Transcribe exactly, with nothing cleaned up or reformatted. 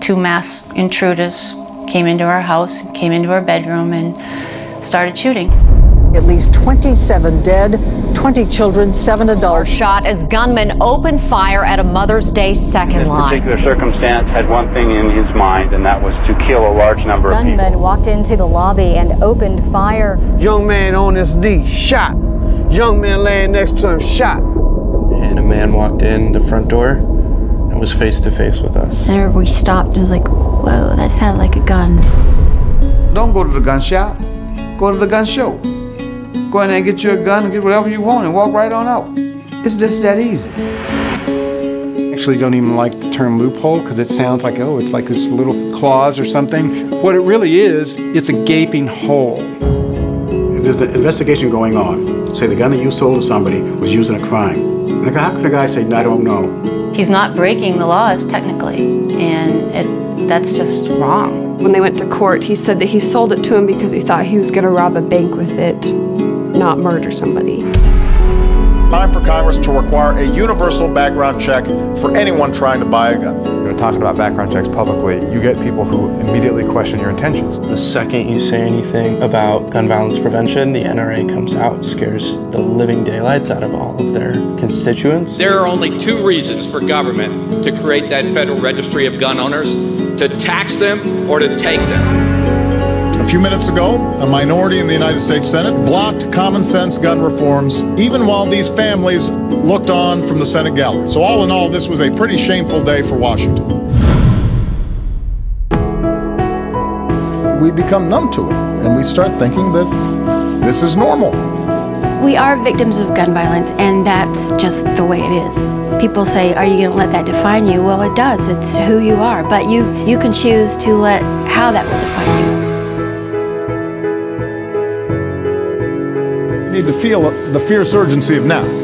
two masked intruders came into our house, came into our bedroom, and started shooting. At least twenty-seven dead, twenty children, seven adults. Shot as gunmen opened fire at a Mother's Day second line. This particular circumstance had one thing in his mind, and that was to kill a large number of people. Gunmen walked into the lobby and opened fire. Young man on his knee, shot. Young man laying next to him, shot. And a man walked in the front door and was face to face with us. And we stopped and was like, whoa, that sounded like a gun. Don't go to the gun shop, go to the gun show. Go in there and get you a gun and get whatever you want and walk right on out. It's just that easy. I actually don't even like the term loophole because it sounds like, oh, it's like this little clause or something. What it really is, it's a gaping hole. If there's an investigation going on, say the gun that you sold to somebody was used in a crime, like, how could a guy say, I don't know? He's not breaking the laws, technically, and it, that's just wrong. When they went to court, he said that he sold it to him because he thought he was going to rob a bank with it, not murder somebody. Time for Congress to require a universal background check for anyone trying to buy a gun. You're talking about background checks publicly, you get people who immediately question your intentions. The second you say anything about gun violence prevention, the N R A comes out, scares the living daylights out of all of their constituents. There are only two reasons for government to create that Federal Registry of Gun Owners: to tax them or to take them. A few minutes ago, a minority in the United States Senate blocked common sense gun reforms, even while these families looked on from the Senate gallery. So all in all, this was a pretty shameful day for Washington. We become numb to it, and we start thinking that this is normal. We are victims of gun violence, and that's just the way it is. People say, are you going to let that define you? Well, it does. It's who you are. But you, you can choose to let how that will define you. Need to feel the fierce urgency of now.